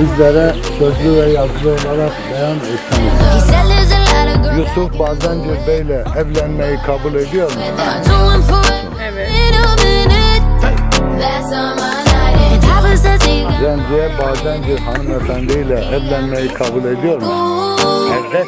Bizlere sözlü ve yazılı olarak beyan etmiştir. Yusuf bazen Beyla evlenmeyi kabul ediyor mu? Evet. Zenciye bazen bir hanımefendiyle evlenmeyi kabul ediyor mu? Evet.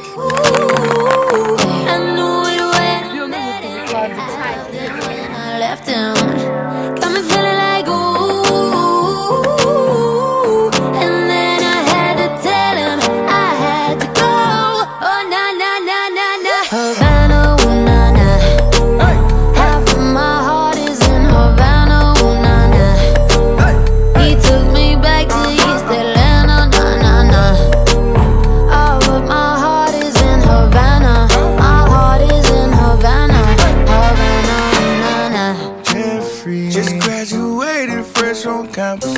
Just graduated fresh on campus.